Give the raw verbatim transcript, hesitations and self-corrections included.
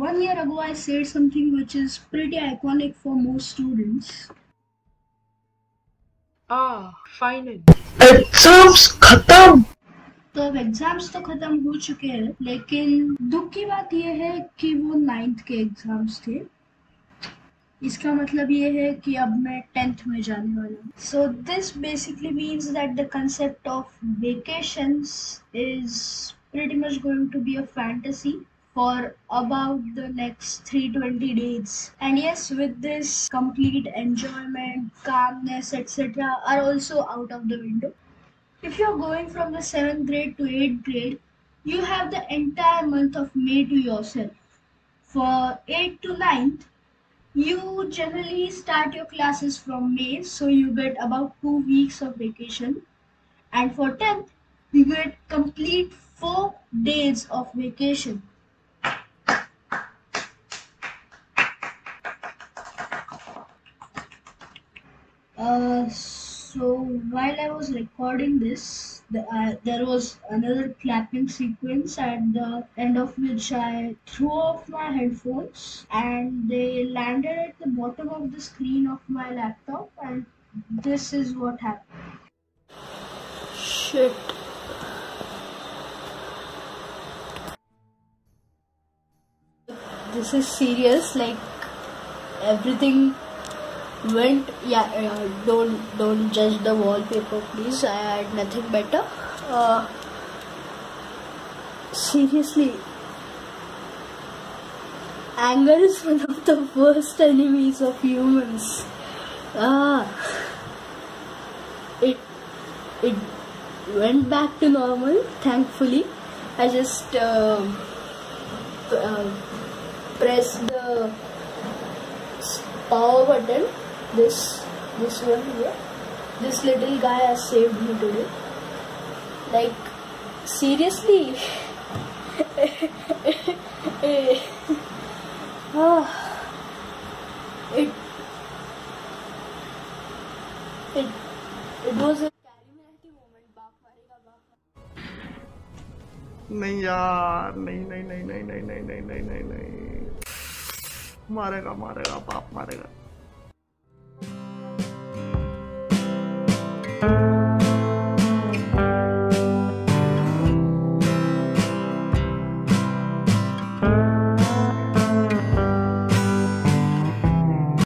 one year ago I said something which is pretty iconic for most students. Ah, finally. Exams khatam. तो अब exams तो खत्म हो चुके हैं, लेकिन दुख की बात यह है कि वो नाइन्थ के एग्जाम्स थे. इसका मतलब ये है कि अब मैं टेंथ में जाने वाला हूँ. So this basically means that the concept of vacations is pretty much going to be a fantasy for about the next three hundred twenty days, and yes, with this, complete enjoyment, calmness, etc. are also out of the window. If you're going from the seventh grade to eighth grade, you have the entire month of May to yourself. For eighth to ninth, you generally start your classes from May, so you get about two weeks of vacation, and for tenth you get complete four days of vacation. Uh, so while I was recording this, the, uh, there was another clapping sequence at the end of which I threw off my headphones and they landed at the bottom of the screen of my laptop, and this is what happened. Shit. This is serious, like everything went. Yeah, uh, don't don't judge the wallpaper, please. I had nothing better. Uh, seriously, anger is one of the worst enemies of humans. Ah, it it went back to normal, thankfully. I just uh, uh, pressed the power button. This, this one here, this little guy has saved me today. Like, seriously. it, it, it was a calamity moment. नहीं यार, नहीं नहीं नहीं नहीं नहीं नहीं नहीं नहीं नहीं नहीं, मारेगा मारेगा बाप मारेगा. Thank you.